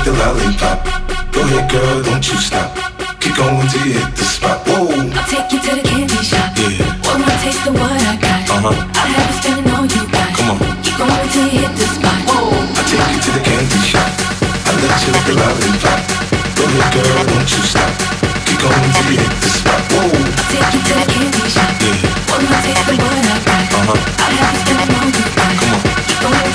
like the lollipop. Go ahead, girl, don't you stop. Keep going till you hit the spot. Whoa. I'll take you to the candy shop. Yeah. One more taste of what I got. I have you spending all you got. Come on. Keep going till you hit the spot. Whoa. I'll take you to the candy shop. I'll let you like the lollipop. Go ahead, girl, don't you stop. Keep going till you hit the spot. Whoa. I'll take you to the candy shop. Yeah. One more taste of what I got. I have you spending all you got. Come on. Keep going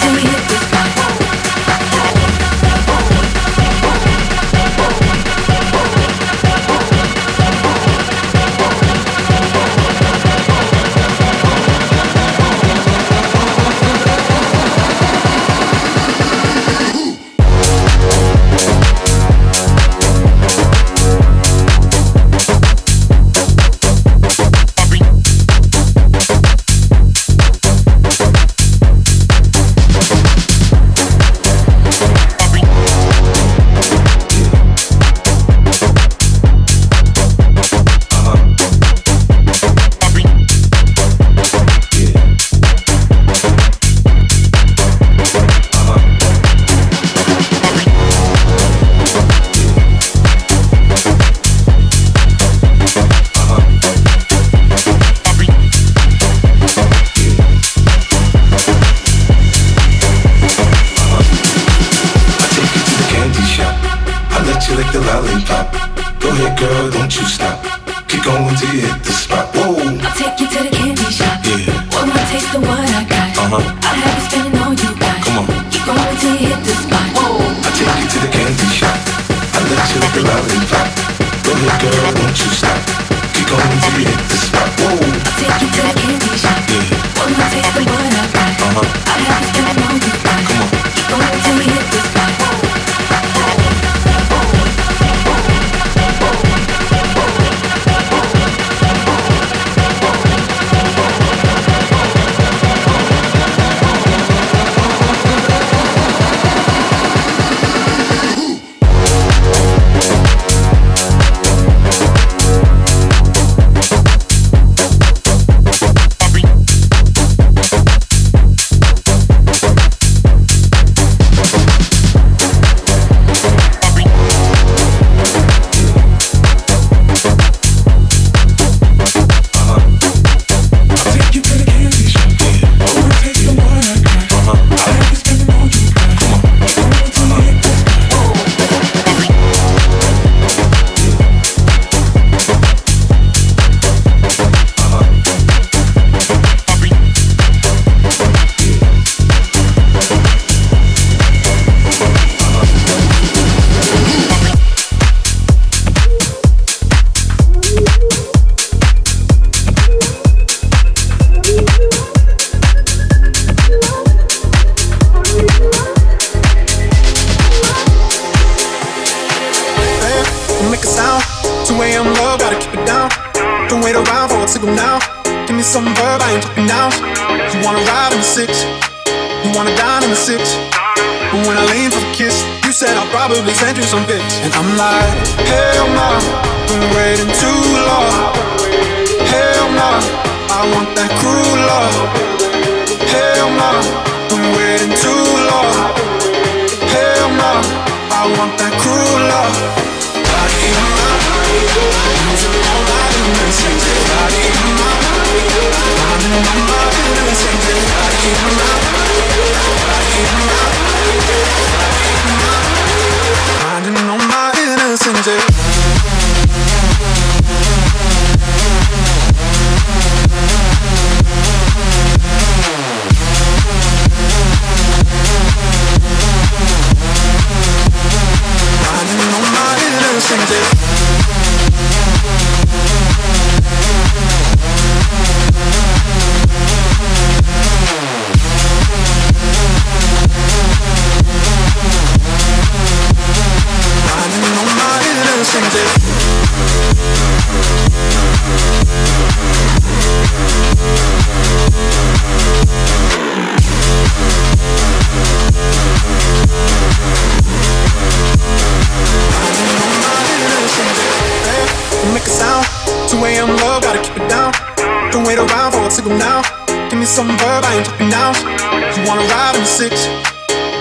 till you hit the spot. Whoa.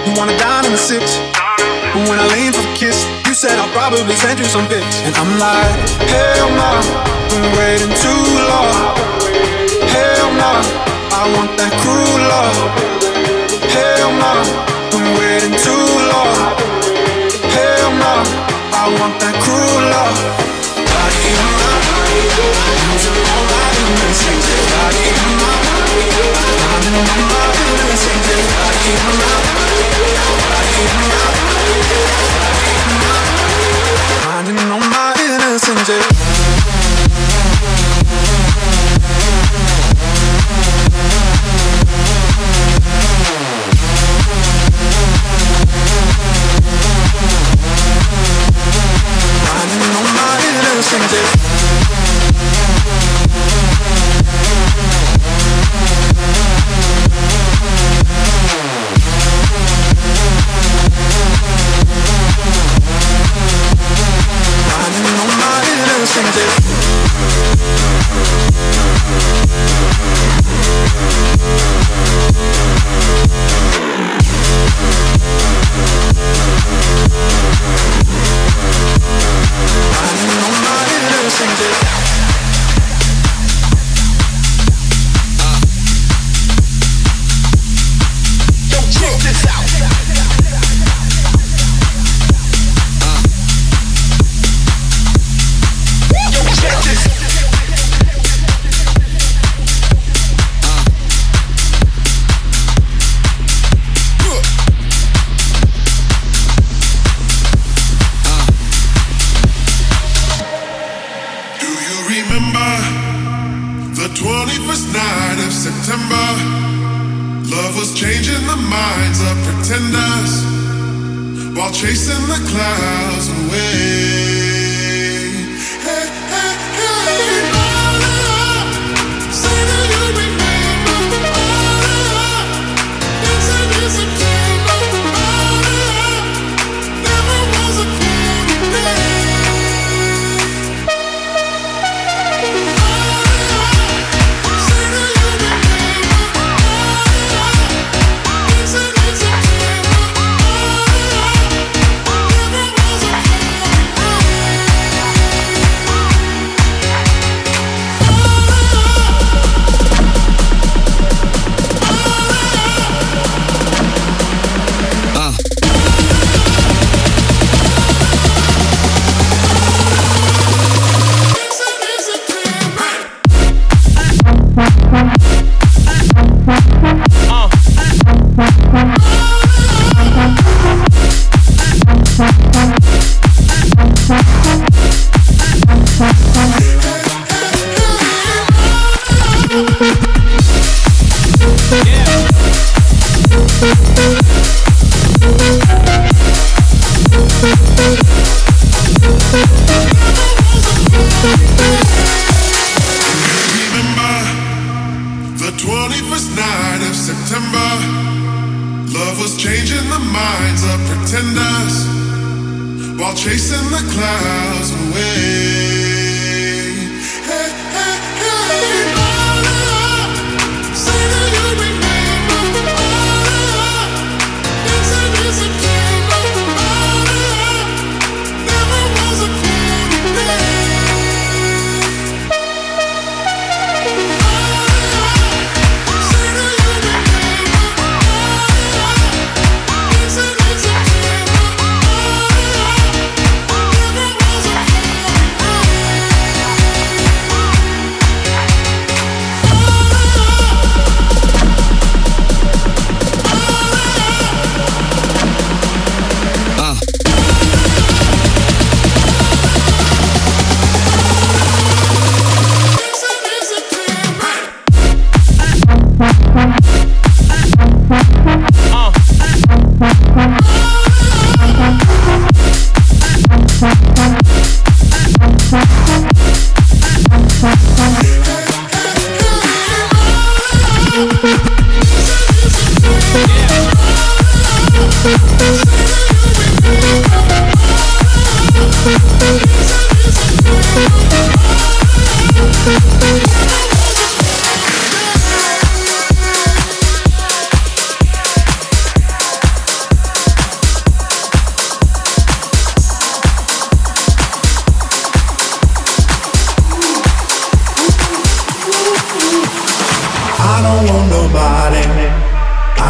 You wanna dine in the six. But when I leaned for the kiss, you said I'll probably send you some pics. And I'm like, hell nah, been waiting too long. Hell nah, I want that cruel love. Hell nah, been waiting too long. Hell nah, I want that cruel love. Body in my body, losing all my innocence. Body in my body, losing all my innocence. Body in my body, body in my body. I didn't know my innocence.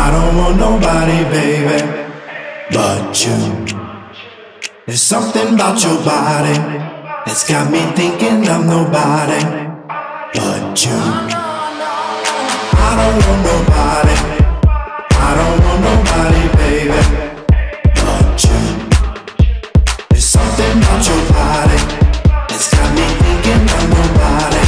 I don't want nobody, baby, but you. There's something about your body that's got me thinking I'm nobody, but you. I don't want nobody, I don't want nobody, baby, but you. There's something about your body that's got me thinking I'm nobody,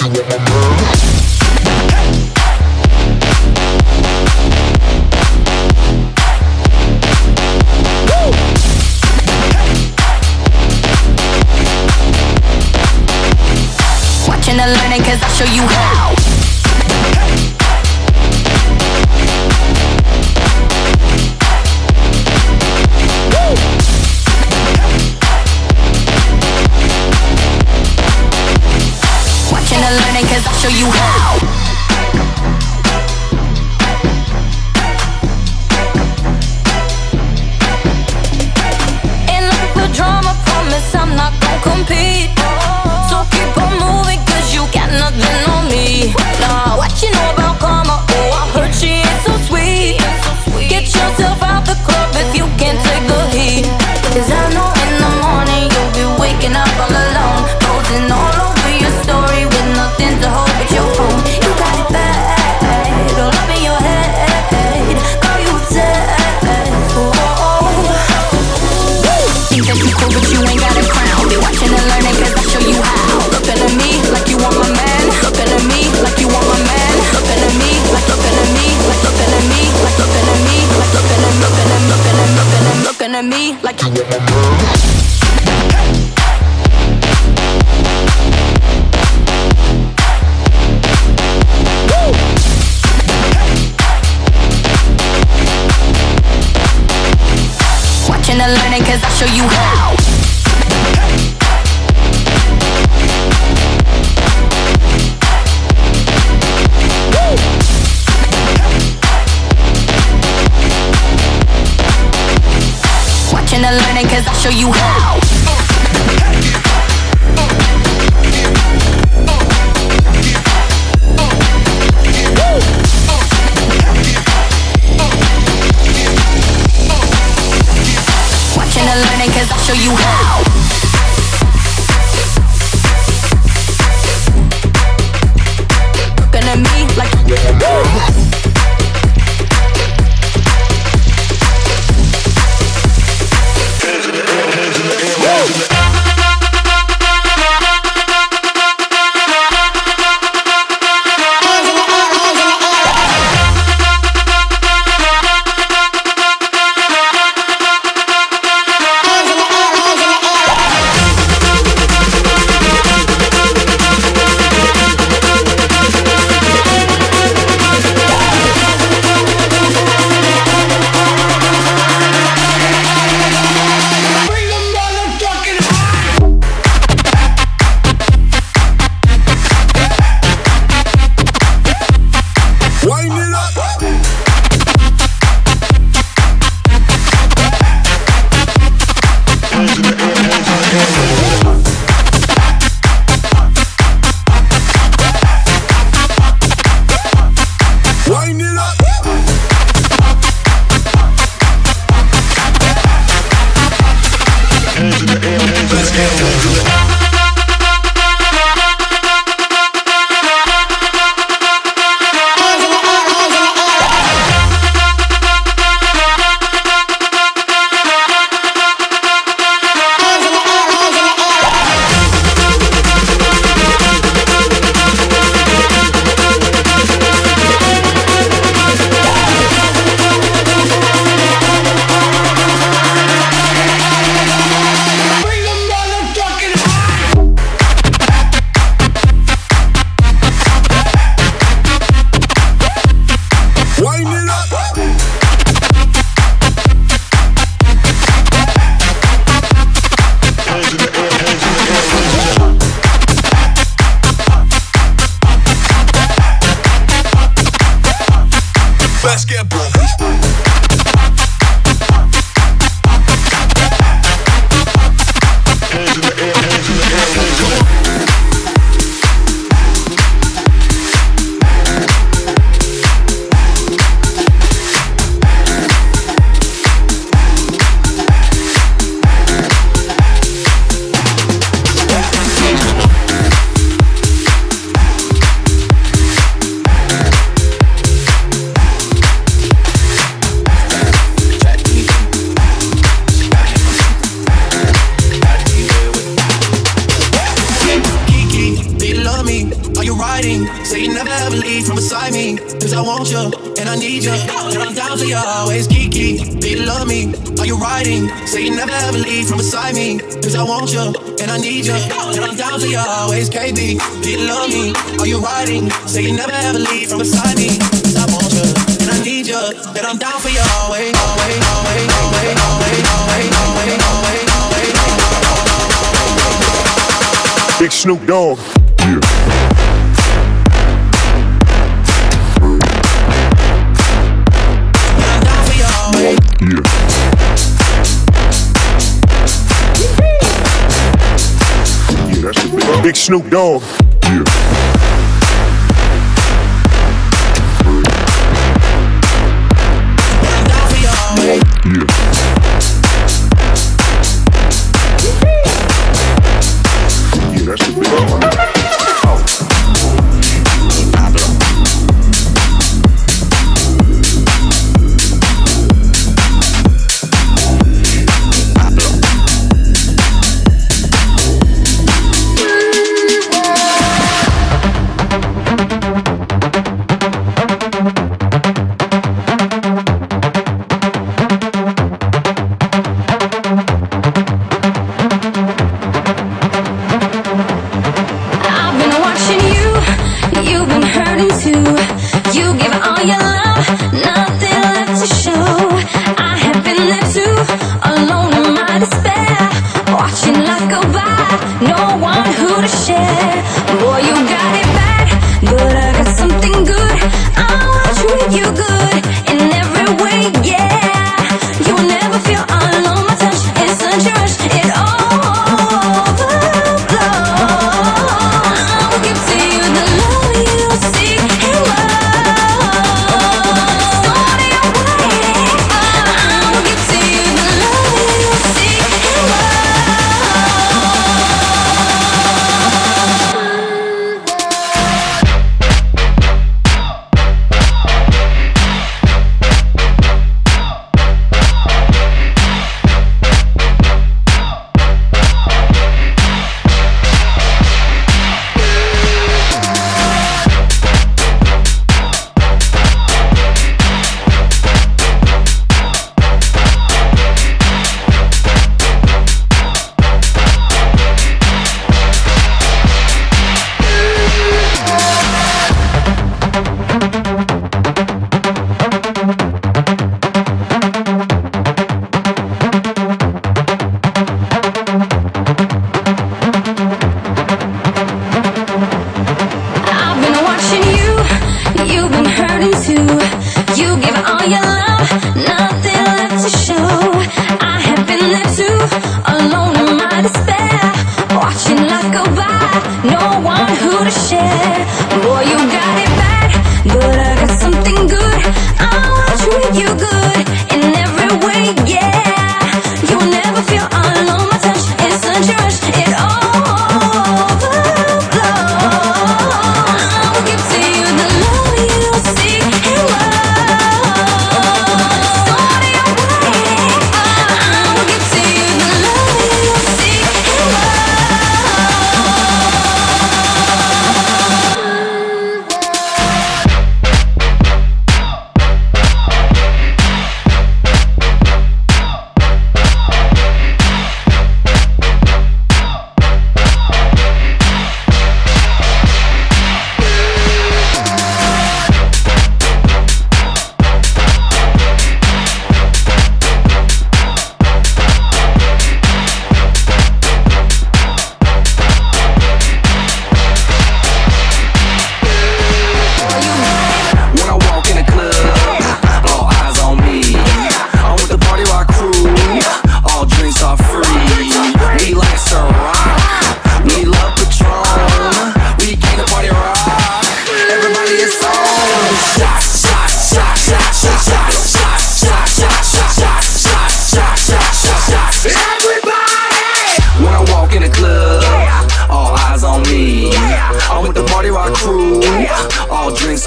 all over your story with to me like watching and learning, cause I'll show you how. Watching and learning, cause I'll show you how. Learning, cause I'll show you how. Looking at me like Big Snoop Dogg. Yeah, that's the big, big Snoop Dogg.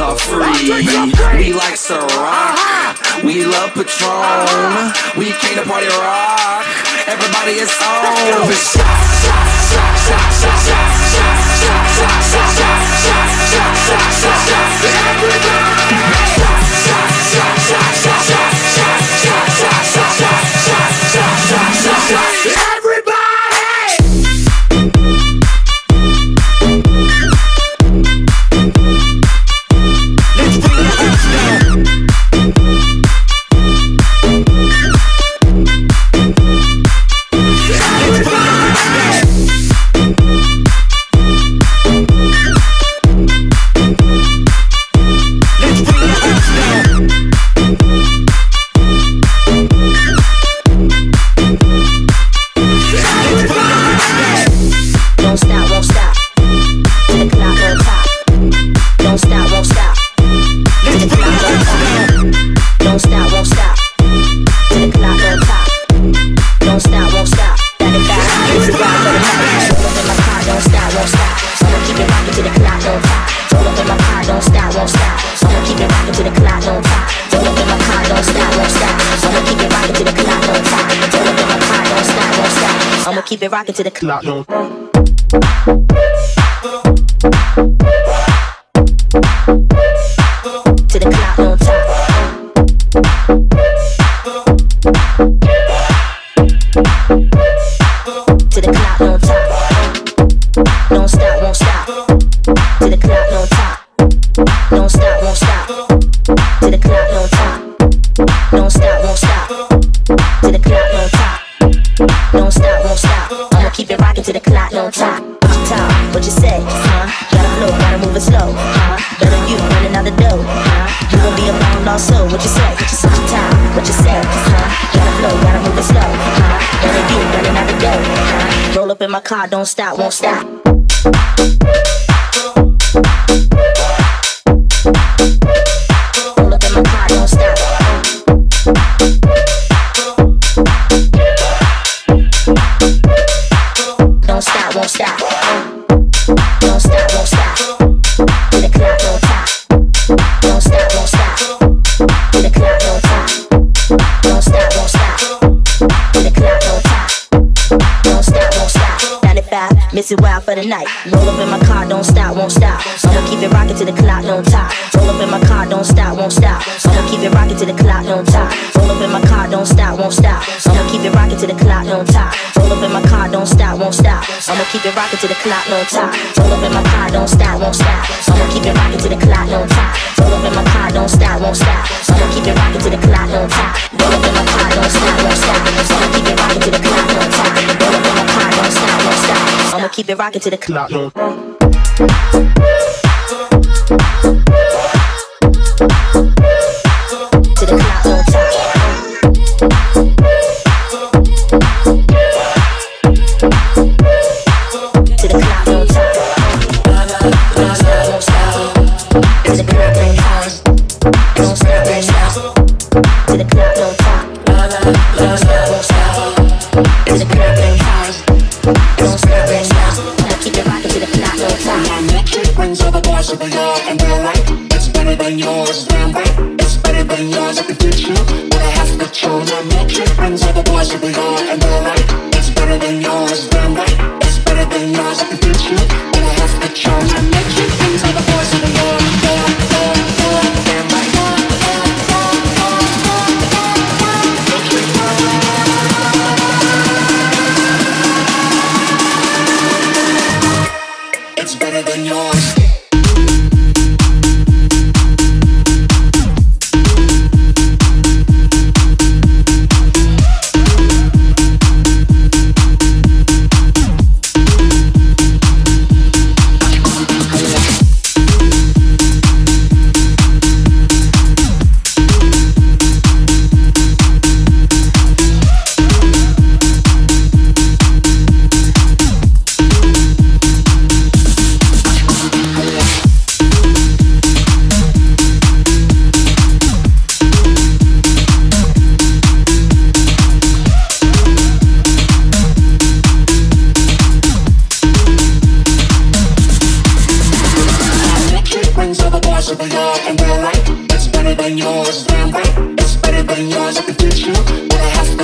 are free. We like Ciroc, we love Patron, we came to party rock. Everybody is on. Keep it rockin' to the clock. To the clock on top. To the clock on top. Don't stop, won't stop. To the clock on top. Don't stop, won't stop. To the clock on top. Don't stop, won't stop. To the clock on top. Don't stop, won't stop. Keep it rockin' to the clock, no time. What you say, huh? Gotta flow, gotta move it slow, huh? Better you running out the dough, huh? You gon' be a long lost soul. What you say, what you say, huh? Gotta flow, gotta move it slow, huh? Better you running out the dough, huh? Roll up in my car, don't stop, won't stop. Roll up in my car, don't stop. Won't stop, don't stop, won't stop. To the clock, no top. Don't stop, won't stop. To the clock, no top. Don't stop, won't stop. To the clock, no top. Don't stop, won't stop. 95, miss it wild for the night. Roll up in my car, don't stop, won't stop. I'ma keep it rocking to the clock, no top. Roll up in my car, don't stop, won't stop. I'ma keep it rocking to the clock, no top. Roll up in my car, don't stop, won't stop. I'ma keep it rocking to the clock, no top. Roll up in my car, don't stop, won't stop. I'ma keep it rockin' to the clock, no top. Roll up in my car, don't stop, won't stop. I'ma keep it rockin' to the clock, no top. Roll up in my car, don't stop, won't stop. I'ma keep it rockin' to the clock, no top. Roll up in my car, don't stop, won't stop. I'ma keep it rockin' to the clock, no top. Roll up in my car, don't stop, won't stop. I'ma keep it rockin' to the clock, no top. To the clock, no top.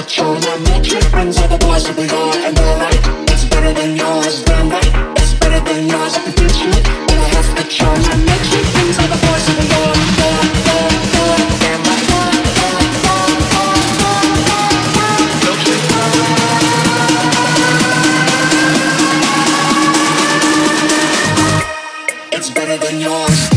true. Not much friends are the boys that we are, and they're right. It's better than yours, damn right. It's better than yours, if you can shoot. Then I have to show. Not much friends are the boys that we are, damn right. It's better than yours.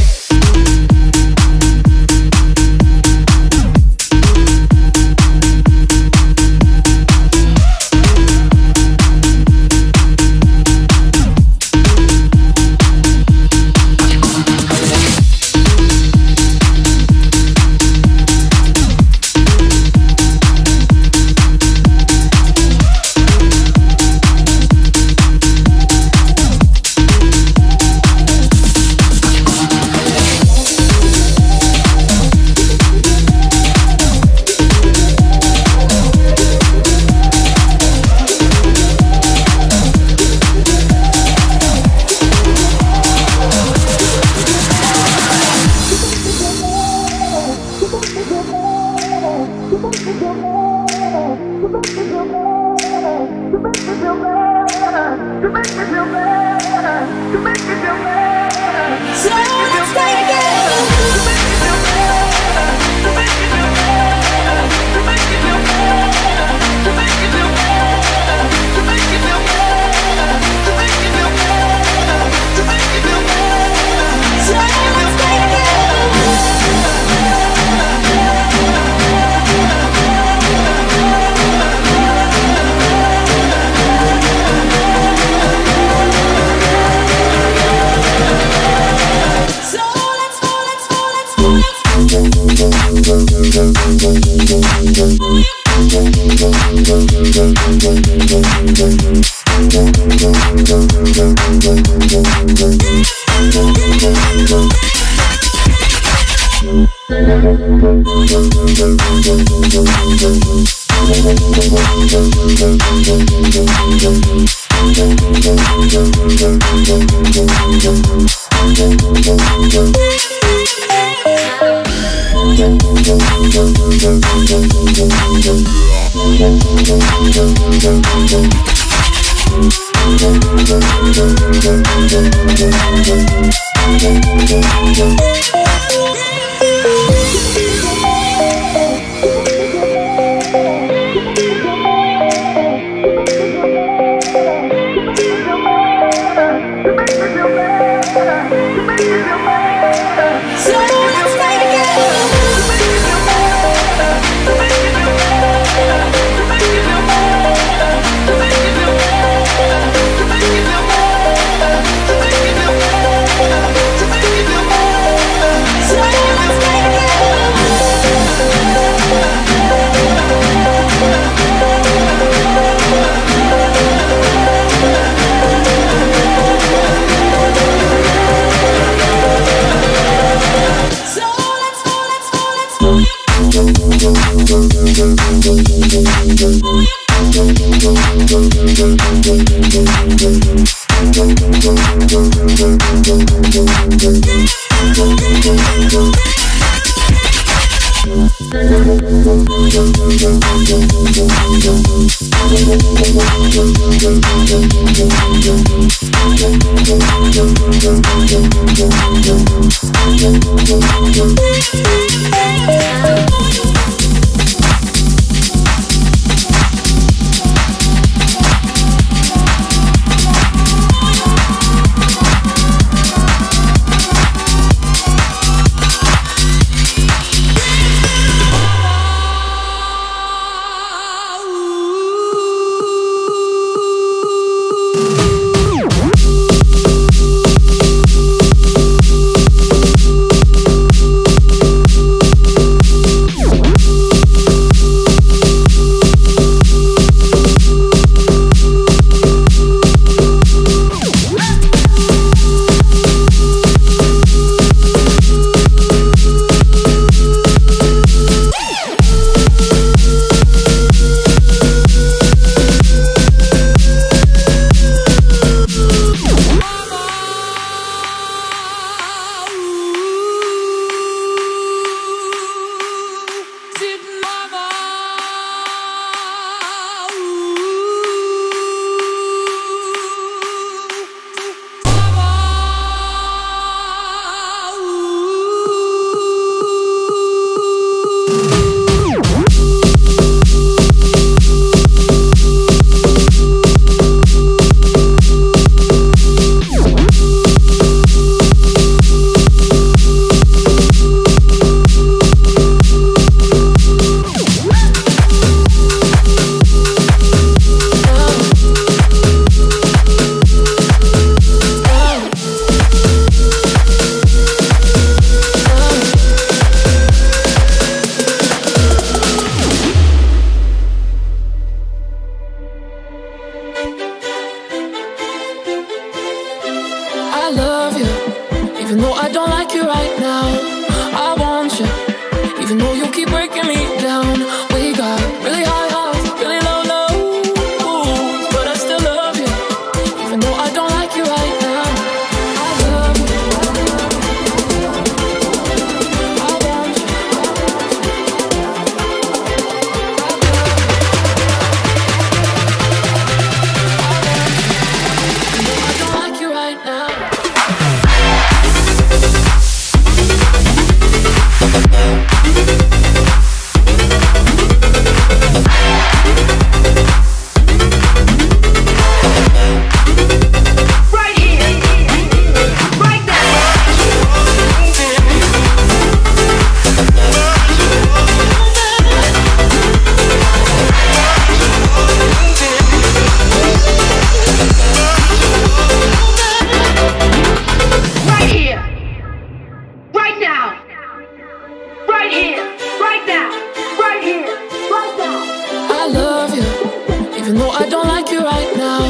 Even though I don't like you right now,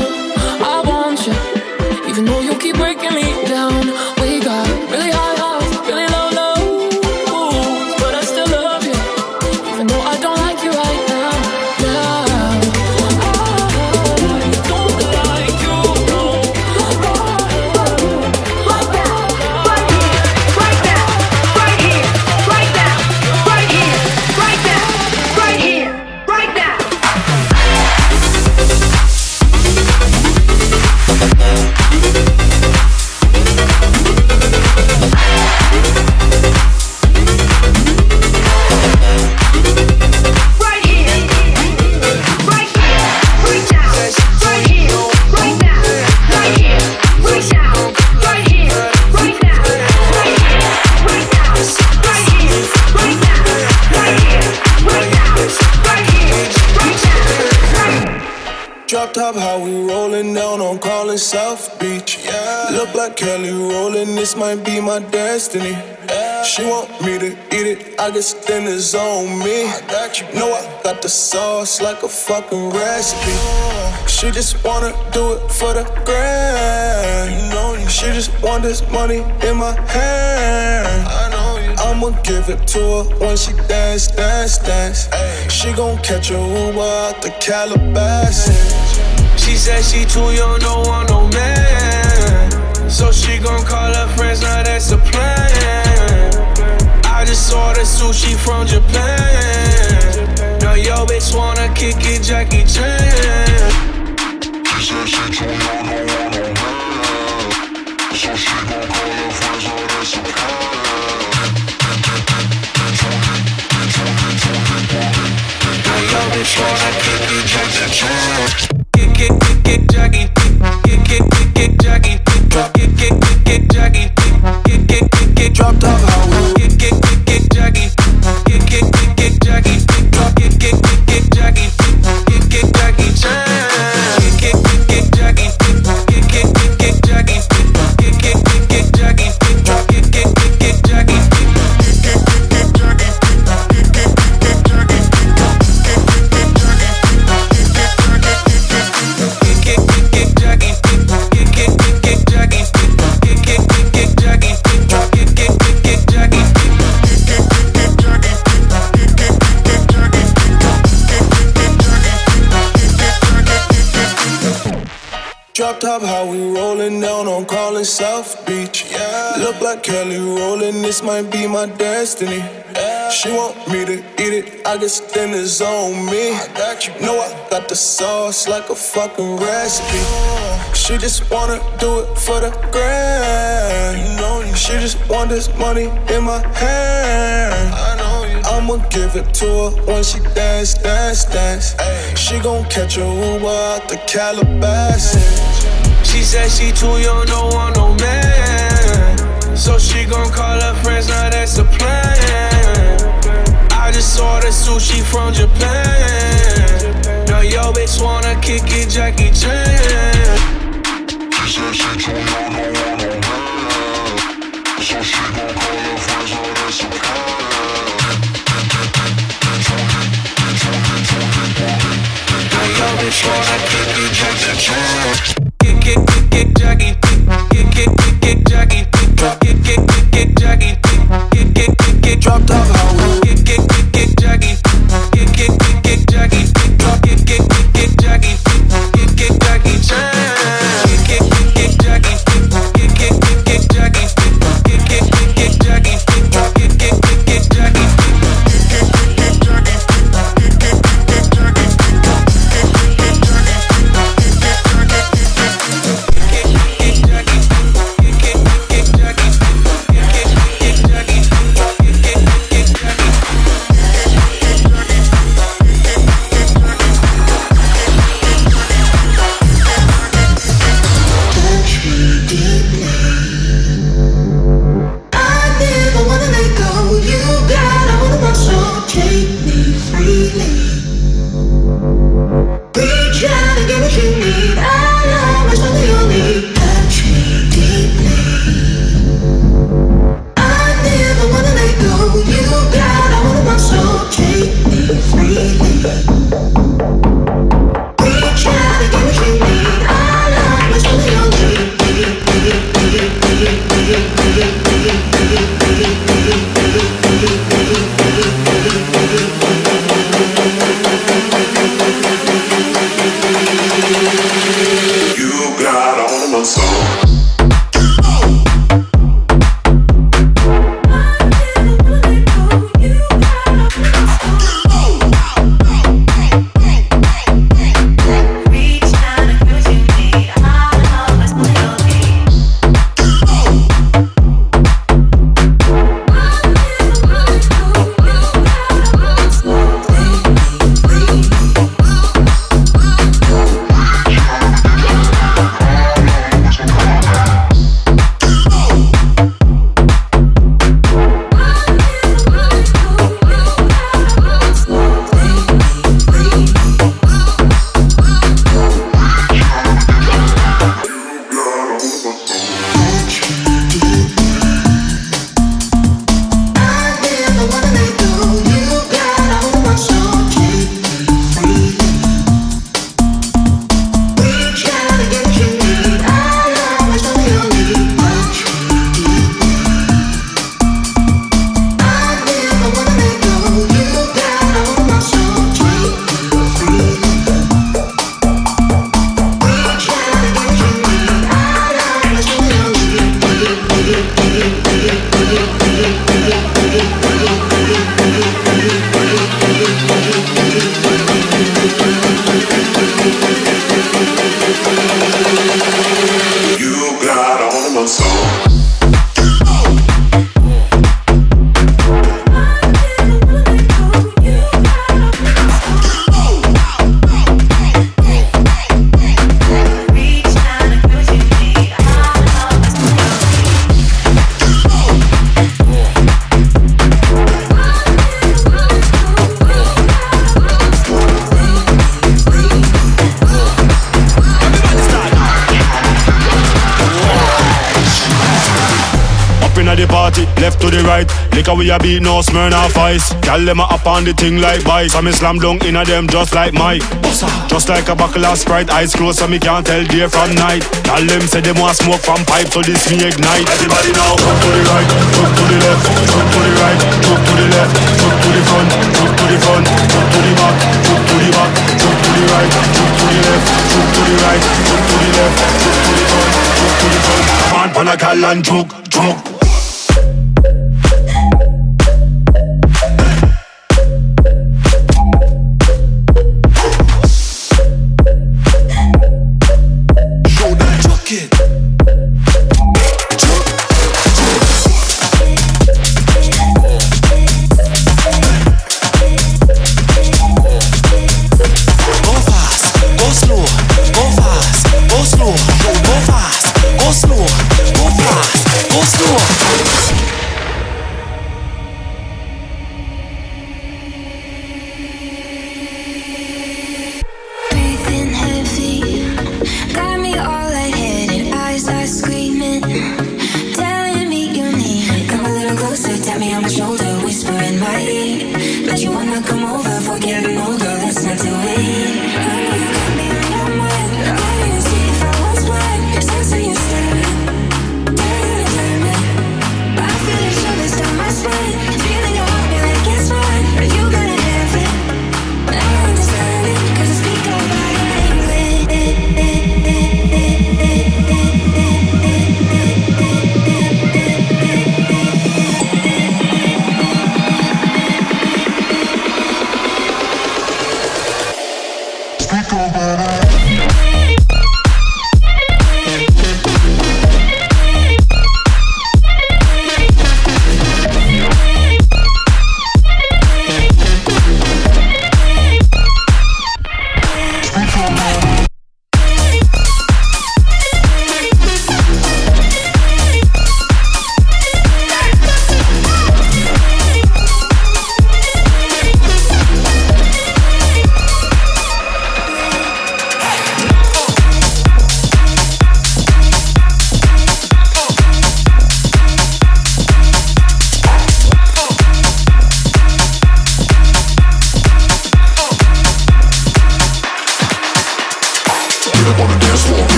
I want you. Even though you keep breaking me down, we got really high highs, really low lows, but I still love you. Even though I don't like you right now, I don't like you, no. Like that, right here, right that, right here, right that, right here, right that, right here, right that. Drop top, how we rollin' down on call it South Beach. Yeah. Look like Kelly rollin', this might be my destiny. Yeah. She want me to eat it, I guess then it's on me. I got you, know I got the sauce like a fucking recipe. She just wanna do it for the grand. You know you. She just want this money in my hand. I know. I'ma give it to her when she dance, dance, dance. Ay. She gon' catch a Uber out the Calabasas. She said she too young, don't want no man, so she gon' call her friends, now that's a plan. I just ordered sushi from Japan. Now yo bitch wanna kick it, Jackie Chan. She said she too young, don't want no man, so she gon' call her friends, now that's a plan. Bitch wanna kick it, Jackie Chan. Kick Jackie, kick Jackie, kick Jackie, kick drop down how we kick Jackie, kick Jackie, drop kick Jackie, kick Jackie Chan. Kick Jackie, kick Jackie, kick Jackie, drop kick Jackie, kick Jackie. Drop top, how we rollin' down on call it South Beach. Yeah. Look like Kelly rollin', this might be my destiny. Yeah. She want me to eat it, I guess then it's on me. I got you, know I got the sauce like a fucking recipe. She just wanna do it for the grand. You know you. She just want this money in my hand. I know. I'ma give it to her when she dance, dance, dance. Ay. She gon' catch a Uber out the Calabasas. She said she too young, don't want no man, so she gon' call her friends, now that's a plan. I just ordered sushi from Japan. Now yo bitch wanna kick it, Jackie Chan. She said she too young, don't want no man, so she gon' call her friends, now that's a plan. Bitch wanna kick it, Jackie Chan. Kick Jackie, kick Jackie, drop kick Jackie, kick drop down how we kick Jackie, kick Jackie, drop kick Jackie, kick Jackie Chan. Kick Jackie, kick Jackie, kick Jackie, drop kick Jackie. the party, left to the right. Liquor we a beat, no Smirnoff Ice. Gyal them a up on the thing like bike. So me slam down inna them just like Mike. Just like a bottle of Sprite, eyes closed so me can't tell day from night. Gyal them say them want smoke from pipe, so this me ignite. Everybody now, jump to the right, jump to the left, jump to the right, jump to the left, jump to the front, jump to the front, jump to the back, jump to the back, jump to the right, jump to the left, jump to the right, jump to the left, jump to the front, jump to the front. Man, pon a gyal and juke, juke.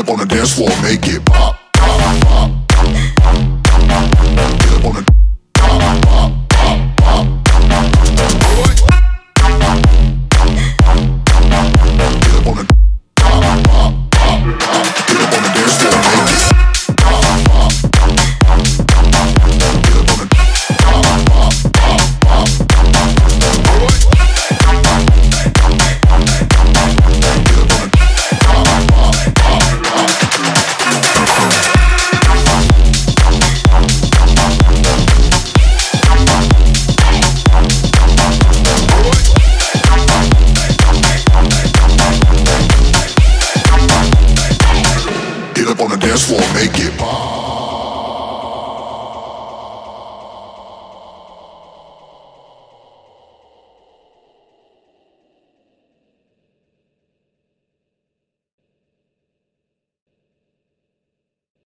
On the dance floor, make it pop.